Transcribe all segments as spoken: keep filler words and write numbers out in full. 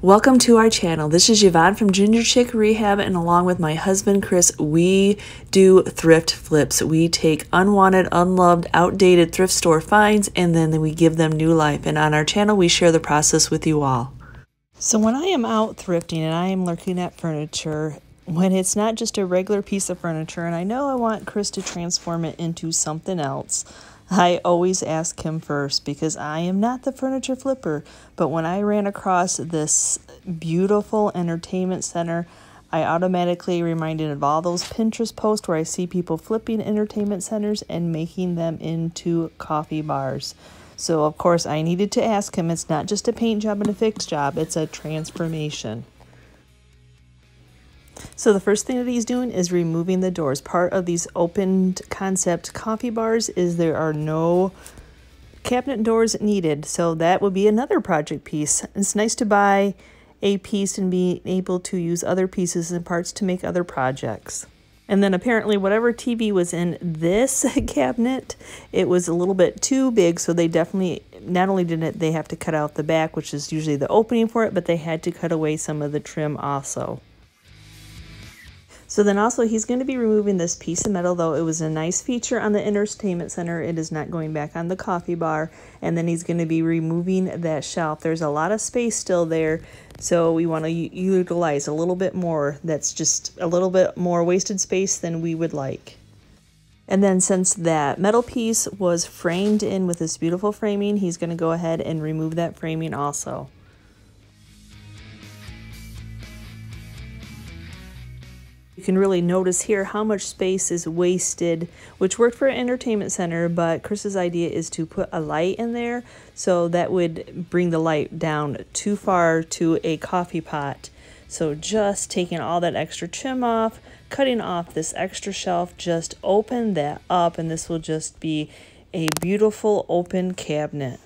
Welcome to our channel. This is Yvonne from Ginger Chick Rehab, and along with my husband Chris, we do thrift flips. We take unwanted, unloved, outdated thrift store finds, and then we give them new life. And on our channel, we share the process with you all. So when I am out thrifting and I am looking at furniture, when it's not just a regular piece of furniture, and I know I want Chris to transform it into something else, I always ask him first because I am not the furniture flipper. But when I ran across this beautiful entertainment center, I automatically reminded of all those Pinterest posts where I see people flipping entertainment centers and making them into coffee bars. So of course I needed to ask him, it's not just a paint job and a fix job, it's a transformation. So the first thing that he's doing is removing the doors. Part of these opened concept coffee bars is there are no cabinet doors needed. So that would be another project piece. It's nice to buy a piece and be able to use other pieces and parts to make other projects. And then apparently whatever T V was in this cabinet, it was a little bit too big. So they definitely, not only did it, they have to cut out the back, which is usually the opening for it, but they had to cut away some of the trim also. So then also he's going to be removing this piece of metal, though it was a nice feature on the entertainment center. It is not going back on the coffee bar. And then he's going to be removing that shelf. There's a lot of space still there, so we want to utilize a little bit more. That's just a little bit more wasted space than we would like. And then since that metal piece was framed in with this beautiful framing, he's going to go ahead and remove that framing also. You can really notice here how much space is wasted, which worked for an entertainment center, but Chris's idea is to put a light in there, so that would bring the light down too far to a coffee pot. So just taking all that extra trim off, cutting off this extra shelf, just open that up, and this will just be a beautiful open cabinet.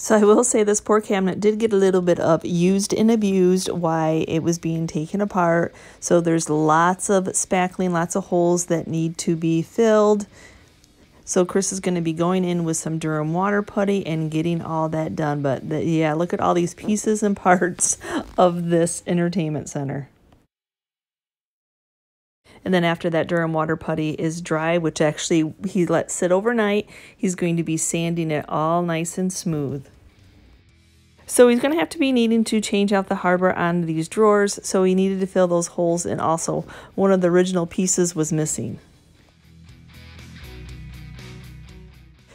So I will say this poor cabinet did get a little bit of used and abused while it was being taken apart. So there's lots of spackling, lots of holes that need to be filled. So Chris is going to be going in with some Durham water putty and getting all that done. But the, yeah, look at all these pieces and parts of this entertainment center. And then after that Durham water putty is dry, which actually he let sit overnight, he's going to be sanding it all nice and smooth. So he's going to have to be needing to change out the hardware on these drawers, so he needed to fill those holes, and also one of the original pieces was missing.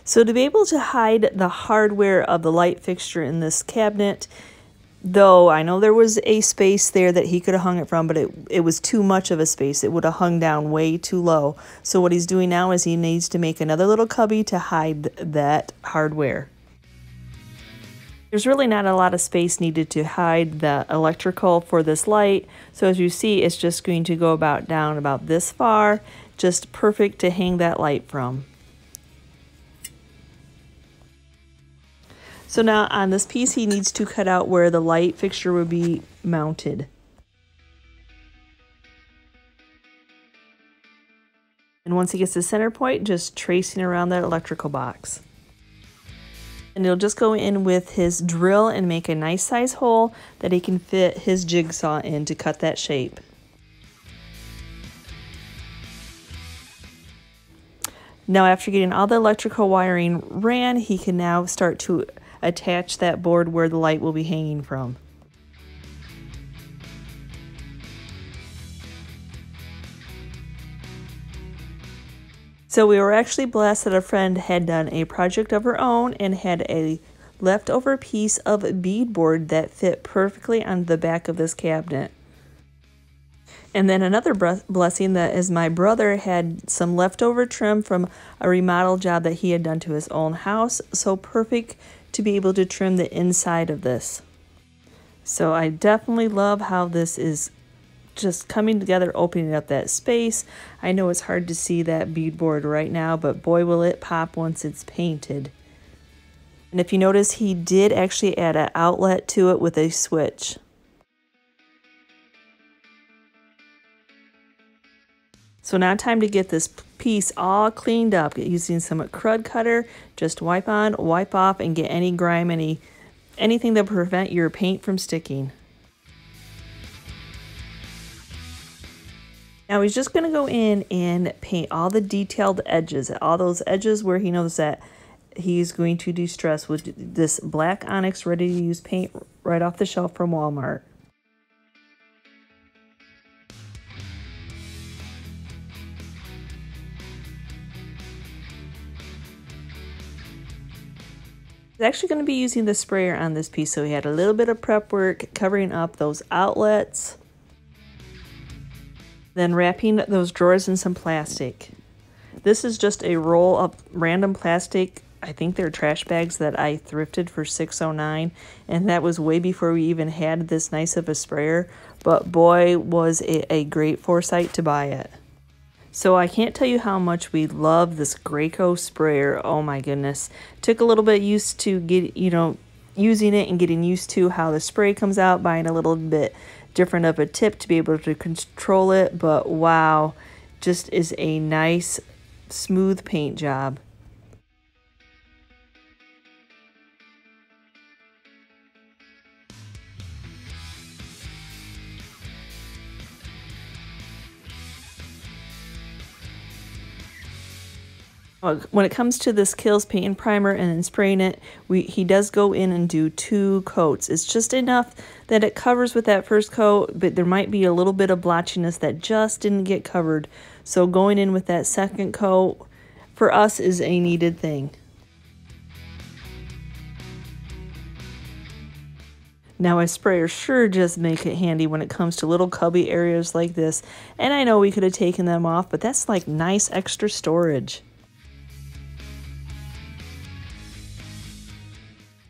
So to be able to hide the hardware of the light fixture in this cabinet, though I know there was a space there that he could have hung it from, but it, it was too much of a space. It would have hung down way too low. So what he's doing now is he needs to make another little cubby to hide that hardware. There's really not a lot of space needed to hide the electrical for this light. So as you see, it's just going to go about down about this far, just perfect to hang that light from. So now on this piece, he needs to cut out where the light fixture would be mounted. And once he gets the center point, just tracing around that electrical box. And he'll just go in with his drill and make a nice size hole that he can fit his jigsaw in to cut that shape. Now after getting all the electrical wiring ran, he can now start to attach that board where the light will be hanging from. So we were actually blessed that a friend had done a project of her own and had a leftover piece of beadboard that fit perfectly on the back of this cabinet. And then another blessing that is my brother had some leftover trim from a remodel job that he had done to his own house. So perfect to be able to trim the inside of this. So I definitely love how this is just coming together, opening up that space. I know it's hard to see that beadboard right now, but boy, will it pop once it's painted. And if you notice, he did actually add an outlet to it with a switch. So now time to get this piece all cleaned up using some K R U D Kutter. Just wipe on, wipe off, and get any grime, any anything that will prevent your paint from sticking. Now he's just going to go in and paint all the detailed edges, all those edges where he knows that he's going to distress with this black onyx ready-to-use paint right off the shelf from Walmart. He's actually going to be using the sprayer on this piece, so he had a little bit of prep work covering up those outlets, then wrapping those drawers in some plastic. This is just a roll of random plastic. I think they're trash bags that I thrifted for six oh nine, and that was way before we even had this nice of a sprayer, but boy was it a great foresight to buy it. So I can't tell you how much we love this Graco sprayer. Oh my goodness. Took a little bit used to get, you know, using it and getting used to how the spray comes out, buying a little bit different of a tip to be able to control it, but wow, just is a nice smooth paint job. When it comes to this Kilz paint and primer and then spraying it, we, he does go in and do two coats. It's just enough that it covers with that first coat, but there might be a little bit of blotchiness that just didn't get covered. So going in with that second coat, for us, is a needed thing. Now a sprayer sure just makes it handy when it comes to little cubby areas like this. And I know we could have taken them off, but that's like nice extra storage.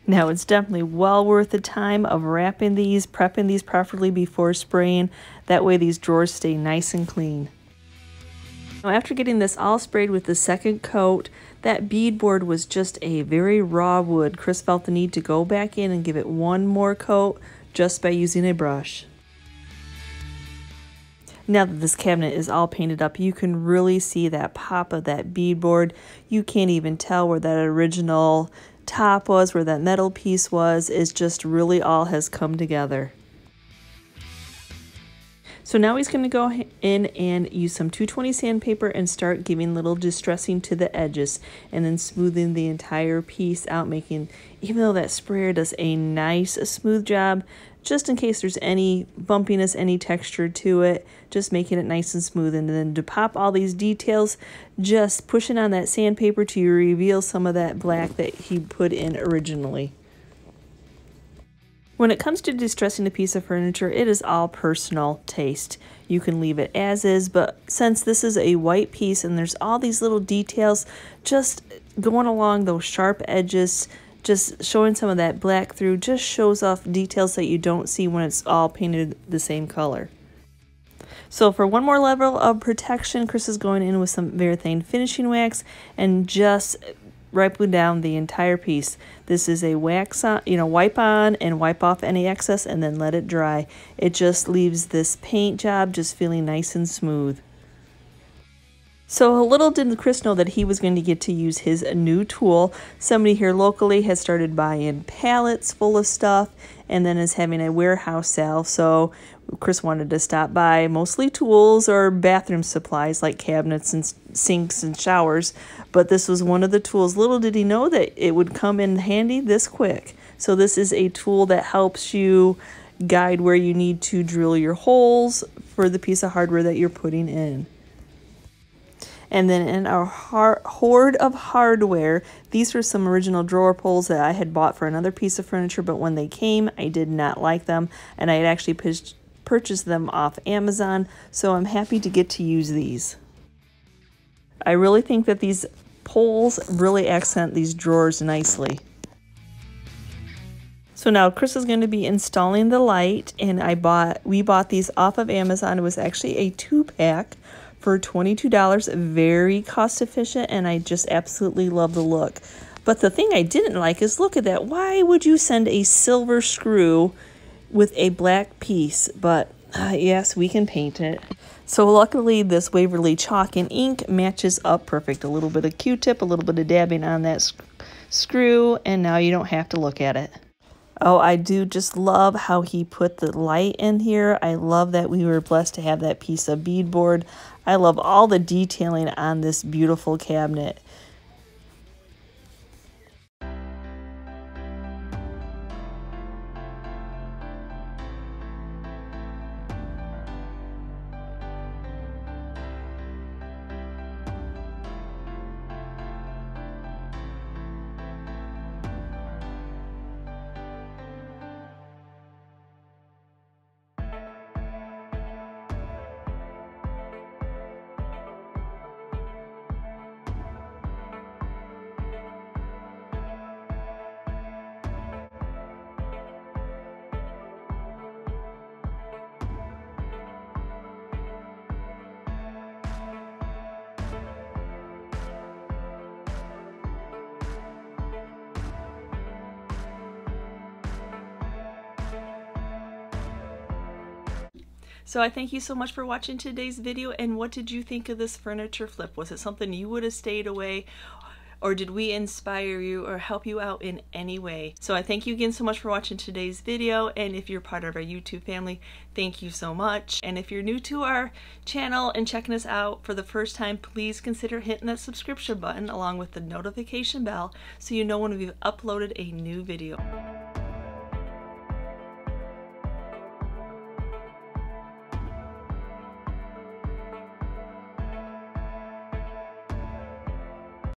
Now it's definitely well worth the time of wrapping these, prepping these properly before spraying. That way these drawers stay nice and clean. Now after getting this all sprayed with the second coat, that beadboard was just a very raw wood. Chris felt the need to go back in and give it one more coat just by using a brush. Now that this cabinet is all painted up, you can really see that pop of that beadboard. You can't even tell where that original top was, where that metal piece was. It's just really all has come together. So now he's going to go in and use some two twenty sandpaper and start giving little distressing to the edges and then smoothing the entire piece out, making, even though that sprayer does a nice smooth job, just in case there's any bumpiness, any texture to it, just making it nice and smooth. And then to pop all these details, just pushing on that sandpaper to reveal some of that black that he put in originally. When it comes to distressing a piece of furniture, it is all personal taste. You can leave it as is, but since this is a white piece and there's all these little details just going along those sharp edges, just showing some of that black through, just shows off details that you don't see when it's all painted the same color. So for one more level of protection, Chris is going in with some Varathane finishing wax and just wiping down the entire piece. This is a wax on, you know, wipe on and wipe off any excess and then let it dry. It just leaves this paint job just feeling nice and smooth. So little did Chris know that he was going to get to use his new tool. Somebody here locally has started buying pallets full of stuff and then is having a warehouse sale. So Chris wanted to stop by, mostly tools or bathroom supplies like cabinets and sinks and showers. But this was one of the tools. Little did he know that it would come in handy this quick. So this is a tool that helps you guide where you need to drill your holes for the piece of hardware that you're putting in. And then in our hoard of hardware, these were some original drawer pulls that I had bought for another piece of furniture, but when they came, I did not like them, and I had actually purchased them off Amazon, so I'm happy to get to use these. I really think that these pulls really accent these drawers nicely. So now Chris is going to be installing the light, and I bought we bought these off of Amazon. It was actually a two-pack for twenty-two dollars, very cost efficient, and I just absolutely love the look. But the thing I didn't like is, look at that, why would you send a silver screw with a black piece? But uh, yes, we can paint it. So luckily this Waverly Chalk and Ink matches up perfect. A little bit of Q-tip, a little bit of dabbing on that sc screw, and now you don't have to look at it. Oh, I do just love how he put the light in here. I love that we were blessed to have that piece of beadboard. I love all the detailing on this beautiful cabinet. So I thank you so much for watching today's video, and what did you think of this furniture flip? Was it something you would have stayed away, or did we inspire you or help you out in any way? So I thank you again so much for watching today's video, and if you're part of our YouTube family, thank you so much. And if you're new to our channel and checking us out for the first time, please consider hitting that subscription button along with the notification bell so you know when we've uploaded a new video.